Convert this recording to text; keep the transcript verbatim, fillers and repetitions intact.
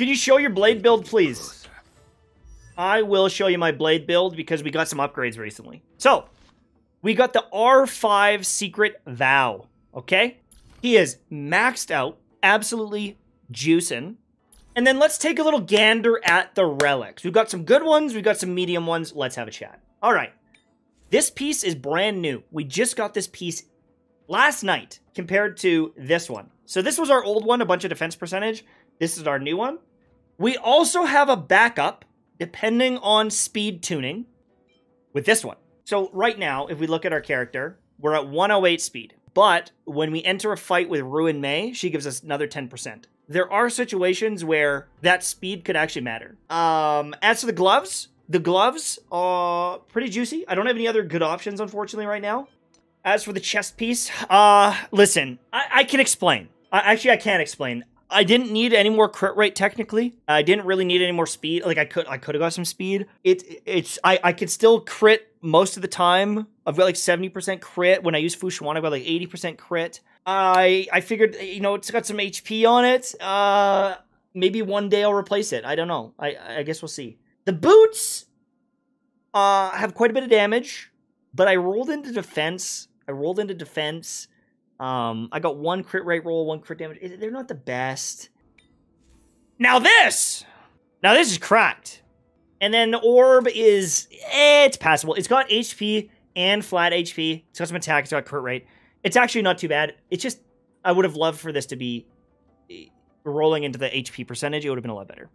Can you show your blade build, please? I will show you my blade build because we got some upgrades recently. So, we got the R five Secret Vow, okay? He is maxed out, absolutely juicing. And then let's take a little gander at the relics. We've got some good ones, we've got some medium ones. Let's have a chat. All right. This piece is brand new. We just got this piece last night compared to this one. So this was our old one, a bunch of defense percentage. This is our new one. We also have a backup depending on speed tuning with this one. So right now, if we look at our character, we're at one oh eight speed. But when we enter a fight with Ruan Mei, she gives us another ten percent. There are situations where that speed could actually matter. Um, as for the gloves, the gloves are pretty juicy. I don't have any other good options, unfortunately, right now. As for the chest piece, uh, listen, I, I can explain. I, actually, I can't explain. I didn't need any more crit rate, technically. I didn't really need any more speed. Like, I could I could have got some speed. It, it's, I, I could still crit most of the time. I've got, like, seventy percent crit. When I use Fu Xuan, I've got, like, eighty percent crit. I, I figured, you know, it's got some H P on it. Uh, maybe one day I'll replace it. I don't know. I, I guess we'll see. The boots uh, have quite a bit of damage, but I rolled into defense. I rolled into defense. Um, I got one crit rate roll, one crit damage. They're not the best. Now this! Now this is cracked. And then the orb is... Eh, it's passable. It's got H P and flat H P. It's got some attack. It's got crit rate. It's actually not too bad. It's just... I would have loved for this to be... rolling into the H P percentage, it would have been a lot better.